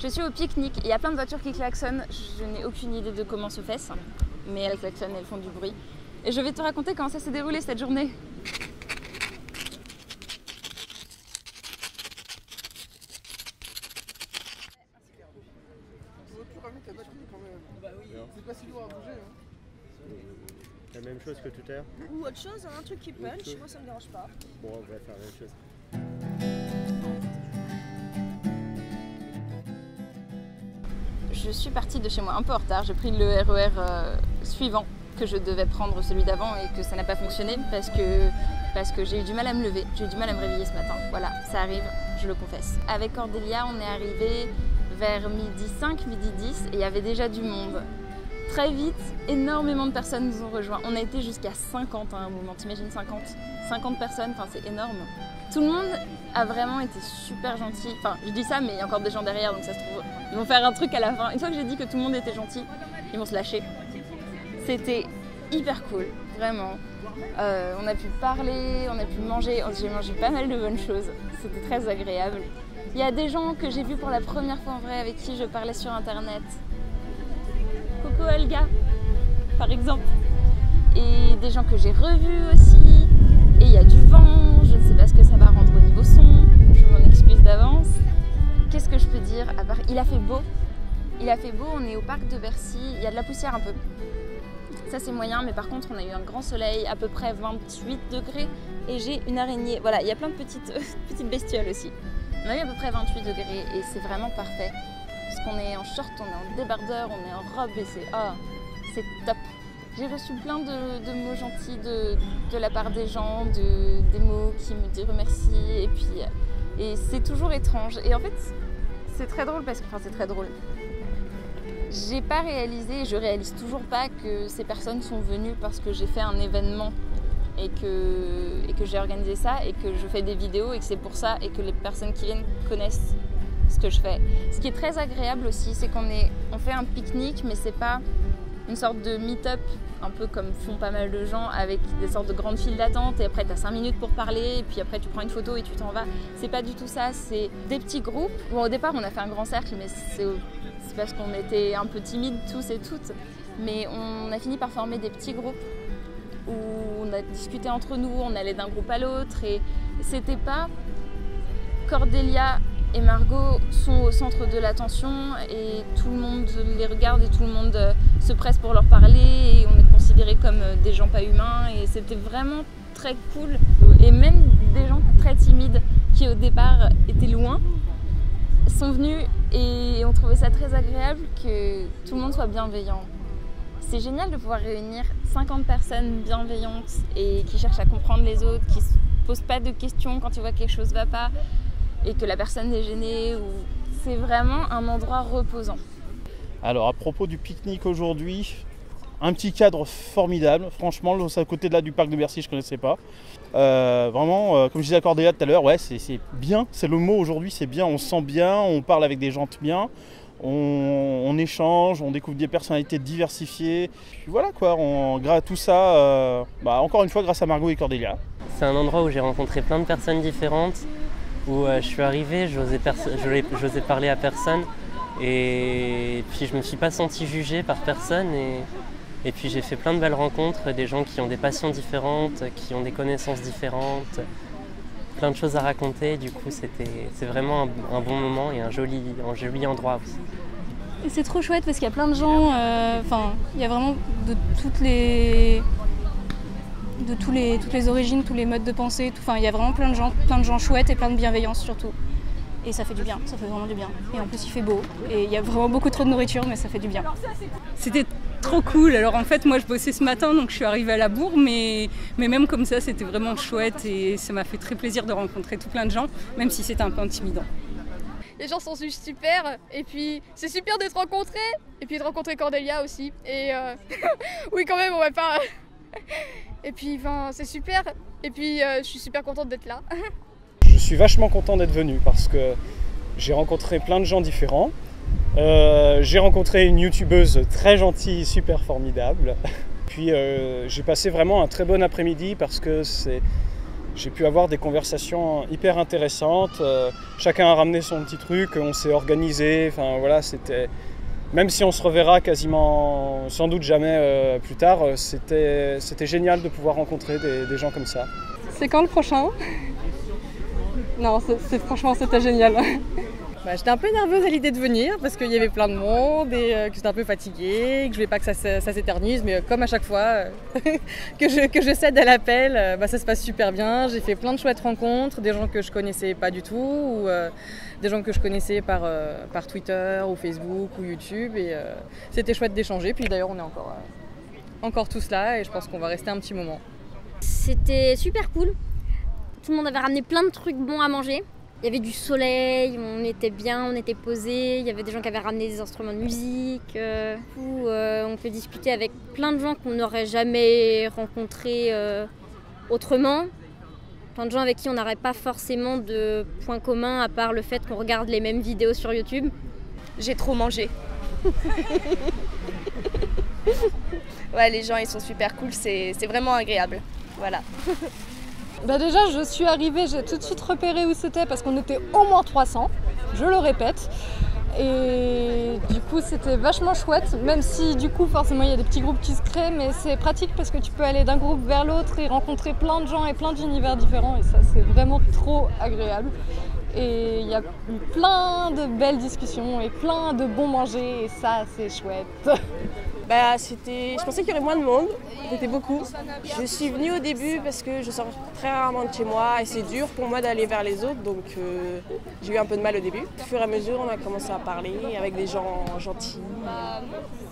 Je suis au pique-nique, il y a plein de voitures qui klaxonnent, je n'ai aucune idée de comment se fait ça, mais elles klaxonnent, elles font du bruit. Et je vais te raconter comment ça s'est déroulé cette journée. La même chose que tout à l'heure. Ou autre chose, un truc qui punch, moi ça me dérange pas. Bon, on va faire la même chose. Je suis partie de chez moi un peu en retard, j'ai pris le RER suivant que je devais prendre celui d'avant et que ça n'a pas fonctionné parce que j'ai eu du mal à me lever, j'ai eu du mal à me réveiller ce matin. Voilà, ça arrive, je le confesse. Avec Cordélia, on est arrivé vers midi 5, midi 10 et il y avait déjà du monde. Très vite, énormément de personnes nous ont rejoints. On a été jusqu'à 50 à un moment, t'imagines 50 personnes, enfin c'est énorme. Tout le monde a vraiment été super gentil. Enfin, je dis ça, mais il y a encore des gens derrière, donc ça se trouve, ils vont faire un truc à la fin. Une fois que j'ai dit que tout le monde était gentil, ils vont se lâcher. C'était hyper cool, vraiment. On a pu parler, on a pu manger, j'ai mangé pas mal de bonnes choses. C'était très agréable. Il y a des gens que j'ai vus pour la première fois en vrai, avec qui je parlais sur internet. Coucou Olga, par exemple. Et des gens que j'ai revus aussi. Et il y a du vent, je ne sais pas ce que ça va rendre au niveau son. Je m'en excuse d'avance. Qu'est-ce que je peux dire à part... Il a fait beau. Il a fait beau, on est au parc de Bercy. Il y a de la poussière un peu. Ça c'est moyen, mais par contre on a eu un grand soleil, à peu près 28 degrés. Et j'ai une araignée. Voilà, il y a plein de petites bestioles aussi. On a eu à peu près 28 degrés et c'est vraiment parfait. Parce qu'on est en short, on est en débardeur, on est en robe et c'est top. J'ai reçu plein de mots gentils de la part des gens, des mots qui me disent merci et c'est toujours étrange. Et en fait, c'est très drôle parce que, enfin c'est très drôle. J'ai pas réalisé, je réalise toujours pas que ces personnes sont venues parce que j'ai fait un événement et que j'ai organisé ça et que je fais des vidéos et que c'est pour ça et que les personnes qui viennent connaissent ce que je fais. Ce qui est très agréable aussi, c'est qu'on fait un pique-nique, mais c'est pas une sorte de meet-up, un peu comme font pas mal de gens, avec des sortes de grandes files d'attente, et après tu as 5 minutes pour parler, et puis après tu prends une photo et tu t'en vas. C'est pas du tout ça, c'est des petits groupes. Bon, au départ, on a fait un grand cercle, mais c'est parce qu'on était un peu timides tous et toutes, mais on a fini par former des petits groupes où on a discuté entre nous, on allait d'un groupe à l'autre, et c'était pas Cordélia et Margot sont au centre de l'attention et tout le monde les regarde et tout le monde se presse pour leur parler et on est considérés comme des gens pas humains et c'était vraiment très cool. Et même des gens très timides qui au départ étaient loin sont venus et on trouvait ça très agréable que tout le monde soit bienveillant. C'est génial de pouvoir réunir 50 personnes bienveillantes et qui cherchent à comprendre les autres, qui se posent pas de questions quand tu vois que quelque chose va pas. Et que la personne est gênée, ou c'est vraiment un endroit reposant. Alors à propos du pique-nique aujourd'hui, un petit cadre formidable, franchement, c'est à côté de là du parc de Bercy, je ne connaissais pas. Vraiment, comme je disais à Cordélia tout à l'heure, ouais, c'est bien, c'est le mot aujourd'hui, c'est bien, on se sent bien, on parle avec des gens bien, on échange, on découvre des personnalités diversifiées. Puis voilà quoi, grâce à tout ça, encore une fois grâce à Margot et Cordélia. C'est un endroit où j'ai rencontré plein de personnes différentes, où je suis arrivé, j'osais parler à personne et puis je me suis pas senti jugé par personne et puis j'ai fait plein de belles rencontres, des gens qui ont des passions différentes, qui ont des connaissances différentes, plein de choses à raconter, du coup c'est vraiment un bon moment et un joli endroit aussi. Et c'est trop chouette parce qu'il y a plein de gens, il y a vraiment de toutes les origines, tous les modes de pensée, il y a vraiment plein de gens chouettes et plein de bienveillance surtout. Et ça fait du bien, ça fait vraiment du bien. Et en plus il fait beau, et il y a vraiment beaucoup trop de nourriture, mais ça fait du bien. C'était trop cool, alors en fait moi je bossais ce matin, donc je suis arrivée à la bourre, mais même comme ça c'était vraiment chouette, et ça m'a fait très plaisir de rencontrer tout plein de gens, même si c'était un peu intimidant. Les gens sont juste super, et puis c'est super d'être rencontrés, et puis de rencontrer Cordélia aussi, et oui quand même on va pas... Et puis c'est super, et puis je suis super contente d'être là. Je suis vachement content d'être venu parce que j'ai rencontré plein de gens différents. J'ai rencontré une youtubeuse très gentille, super formidable. Puis j'ai passé vraiment un très bon après-midi parce que J'ai pu avoir des conversations hyper intéressantes. Chacun a ramené son petit truc, on s'est organisé. Enfin voilà, c'était. Même si on se reverra quasiment, sans doute jamais plus tard, c'était génial de pouvoir rencontrer des gens comme ça. C'est quand le prochain? Non, franchement, c'était génial. Bah, j'étais un peu nerveuse à l'idée de venir parce qu'il y avait plein de monde et que j'étais un peu fatiguée, et que je voulais pas que ça s'éternise, mais comme à chaque fois que je cède à l'appel, bah, ça se passe super bien. J'ai fait plein de chouettes rencontres, des gens que je connaissais pas du tout, ou des gens que je connaissais par Twitter ou Facebook ou YouTube, et c'était chouette d'échanger. Puis d'ailleurs, on est encore tous là et je pense qu'on va rester un petit moment. C'était super cool. Tout le monde avait ramené plein de trucs bons à manger. Il y avait du soleil, on était bien, on était posés, il y avait des gens qui avaient ramené des instruments de musique. On peut discuter avec plein de gens qu'on n'aurait jamais rencontrés autrement. Plein de gens avec qui on n'aurait pas forcément de points communs à part le fait qu'on regarde les mêmes vidéos sur YouTube. J'ai trop mangé. Ouais, les gens ils sont super cool, c'est vraiment agréable. Voilà. Bah déjà, je suis arrivée, j'ai tout de suite repéré où c'était parce qu'on était au moins 300, je le répète. Et du coup, c'était vachement chouette, même si du coup, forcément, il y a des petits groupes qui se créent, mais c'est pratique parce que tu peux aller d'un groupe vers l'autre et rencontrer plein de gens et plein d'univers différents. Et ça, c'est vraiment trop agréable. Et il y a eu plein de belles discussions et plein de bons mangers et ça, c'est chouette. Bah, je pensais qu'il y aurait moins de monde, c'était beaucoup. Je suis venue au début parce que je sors très rarement de chez moi et c'est dur pour moi d'aller vers les autres, donc j'ai eu un peu de mal au début. Au fur et à mesure, on a commencé à parler avec des gens gentils,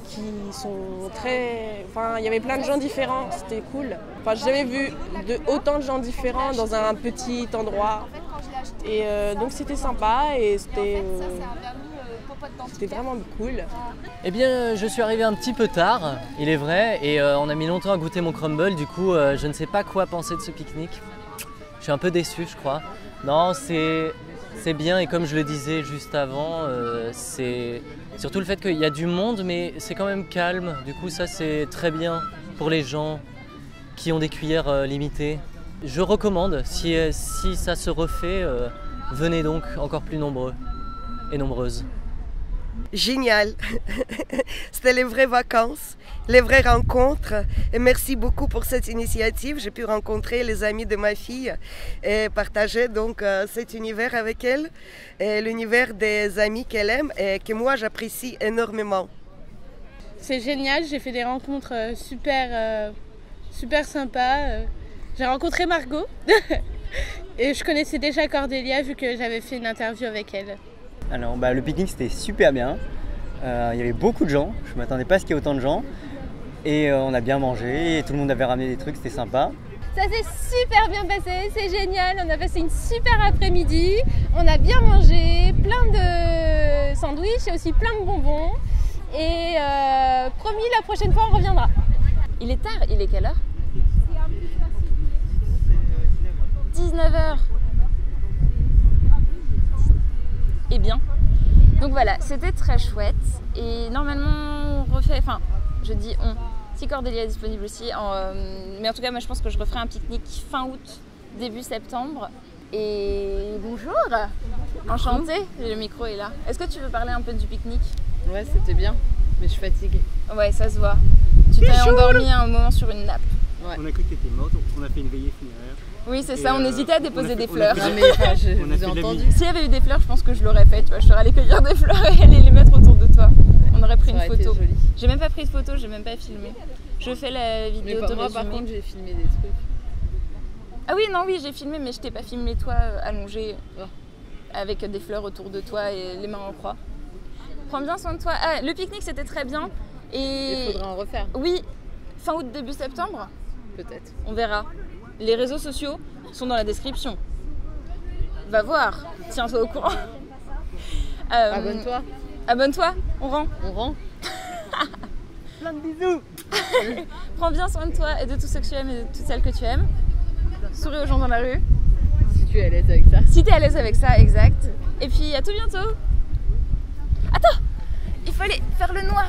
qui sont très... Enfin, il y avait plein de gens différents, c'était cool. Enfin, j'ai jamais vu autant de gens différents dans un petit endroit. Et donc c'était sympa et c'était... C'était vraiment cool. Eh bien, je suis arrivé un petit peu tard, il est vrai, et on a mis longtemps à goûter mon crumble, du coup, je ne sais pas quoi penser de ce pique-nique. Je suis un peu déçu, je crois. Non, c'est bien, et comme je le disais juste avant, c'est surtout le fait qu'il y a du monde, mais c'est quand même calme. Du coup, ça, c'est très bien pour les gens qui ont des cuillères limitées. Je recommande, si ça se refait, venez donc encore plus nombreux et nombreuses. Génial, c'était les vraies vacances, les vraies rencontres et merci beaucoup pour cette initiative. J'ai pu rencontrer les amis de ma fille et partager donc cet univers avec elle, l'univers des amis qu'elle aime et que moi j'apprécie énormément. C'est génial, j'ai fait des rencontres super sympas. J'ai rencontré Margot et je connaissais déjà Cordélia vu que j'avais fait une interview avec elle. Alors bah, le pique-nique c'était super bien, il y avait beaucoup de gens, je ne m'attendais pas à ce qu'il y ait autant de gens et on a bien mangé et tout le monde avait ramené des trucs, c'était sympa. Ça s'est super bien passé, c'est génial, on a passé une super après-midi, on a bien mangé, plein de sandwichs et aussi plein de bonbons et promis la prochaine fois on reviendra. Il est tard, il est quelle heure? 19h. Et bien. Donc voilà, c'était très chouette et normalement on refait, enfin je dis on, si Cordélia est disponible aussi, mais en tout cas moi je pense que je referai un pique-nique fin août, début septembre. Et bonjour, enchantée, le micro est là. Est-ce que tu veux parler un peu du pique-nique? Ouais c'était bien, mais je suis fatiguée. Ouais ça se voit, tu t'es endormie à un moment sur une nappe. Ouais. On a cru que tu étais morte, on a fait une veillée funéraire. Oui, c'est ça, on hésitait à déposer des fleurs. J'ai entendu. S'il y avait eu des fleurs, je pense que je l'aurais fait. Tu vois, je serais allée cueillir des fleurs et aller les mettre autour de toi. On aurait pris une photo. J'ai même pas pris de photo, j'ai même pas filmé. Je fais la vidéo auto-résumée. Moi, par contre, j'ai filmé des trucs. Ah oui, non, oui, j'ai filmé, mais je t'ai pas filmé, toi, allongée avec des fleurs autour de toi et les mains en croix. Prends bien soin de toi. Ah, le pique-nique, c'était très bien. Et... Il faudrait en refaire. Oui, fin août, début septembre. Peut-être. On verra. Les réseaux sociaux sont dans la description. Va voir, tiens-toi au courant. Abonne-toi. Abonne-toi, on rend. On rend. Plein de bisous. Prends bien soin de toi et de tous ceux que tu aimes et de toutes celles que tu aimes. Souris aux gens dans la rue. Si tu es à l'aise avec ça. Si tu es à l'aise avec ça, exact. Et puis à tout bientôt. Attends, il faut aller faire le noir.